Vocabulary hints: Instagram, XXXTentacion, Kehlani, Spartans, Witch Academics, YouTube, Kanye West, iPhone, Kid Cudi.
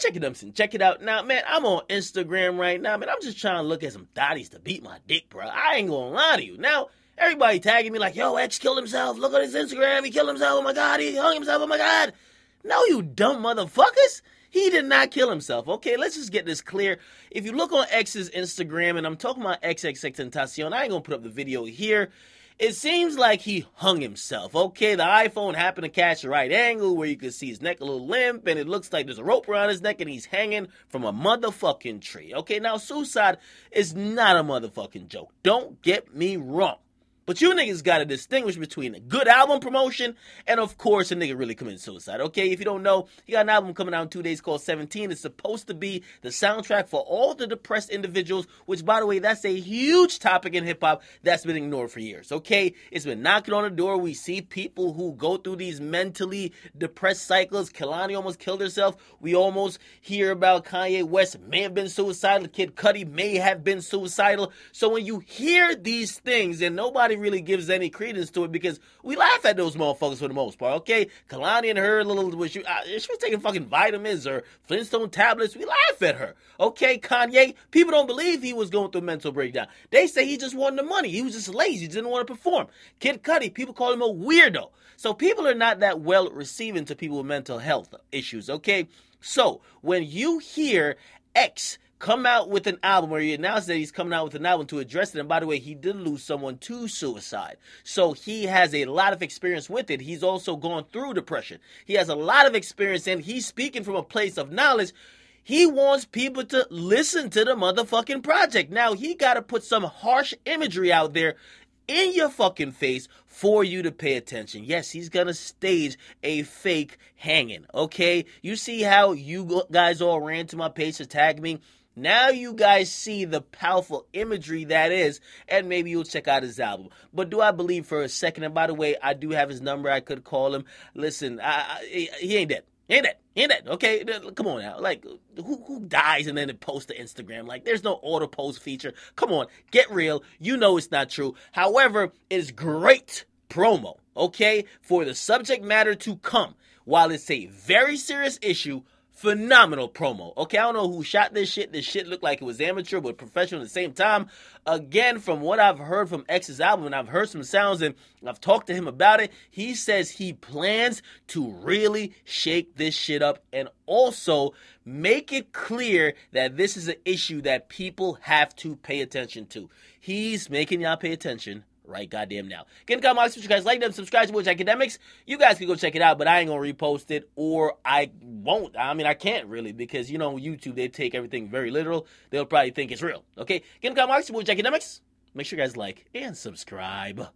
check it out now, man. I'm on Instagram right now, man. I'm just trying to look at some thotties to beat my dick, bro. I ain't gonna lie to you. Now, everybody tagging me like, yo, X killed himself. Look at his Instagram. He killed himself. Oh, my God. He hung himself. Oh, my God. No, you dumb motherfuckers. He did not kill himself, okay? Let's just get this clear. If you look on X's Instagram, and I'm talking about XXXTentacion, I ain't gonna put up the video here. It seems like he hung himself, okay? The iPhone happened to catch the right angle where you could see his neck a little limp, and it looks like there's a rope around his neck, and he's hanging from a motherfucking tree, okay? Now, suicide is not a motherfucking joke. Don't get me wrong. But you niggas gotta distinguish between a good album promotion and, of course, a nigga really committing suicide, okay? If you don't know, he got an album coming out in 2 days called 17. It's supposed to be the soundtrack for all the depressed individuals, which, by the way, that's a huge topic in hip-hop that's been ignored for years, okay? It's been knocking on the door. We see people who go through these mentally depressed cycles. Kehlani almost killed herself. We almost hear about Kanye West may have been suicidal. Kid Cudi may have been suicidal. So when you hear these things and nobody really gives any credence to it because we laugh at those motherfuckers for the most part, okay? Kehlani and her little, she was taking fucking vitamins or Flintstone tablets. We laugh at her, okay? Kanye, people don't believe he was going through a mental breakdown. They say he just wanted the money. He was just lazy. He didn't want to perform. Kid Cudi, people call him a weirdo. So people are not that well receiving to people with mental health issues, okay? So when you hear X come out with an album, where he announced that he's coming out with an album to address it. And by the way, he did lose someone to suicide. So he has a lot of experience with it. He's also gone through depression. He has a lot of experience, and he's speaking from a place of knowledge. He wants people to listen to the motherfucking project. Now, he got to put some harsh imagery out there in your fucking face for you to pay attention. Yes, he's gonna stage a fake hanging, okay? You see how you guys all ran to my page to tag me? Now you guys see the powerful imagery that is, and maybe you'll check out his album. But do I believe for a second? And by the way, I do have his number. I could call him. Listen, he ain't dead. Ain't that, okay? Come on now. Like, who dies and then it posts to Instagram? Like, there's no auto-post feature. Come on, get real. You know it's not true. However, it's great promo, okay, for the subject matter to come. While it's a very serious issue, phenomenal promo. Okay, I don't know who shot this shit. This shit looked like it was amateur but professional at the same time. Again, from what I've heard from X's album, and I've heard some sounds and I've talked to him about it, he says he plans to really shake this shit up and also make it clear that this is an issue that people have to pay attention to. He's making y'all pay attention right goddamn now. Again, comments, you guys like them, subscribe to Witch Academics. You guys can go check it out, but I ain't gonna repost it, or I won't. I mean, I can't really, because, you know, YouTube, they take everything very literal. They'll probably think it's real, okay? Again, comments, Witch Academics. Make sure you guys like and subscribe.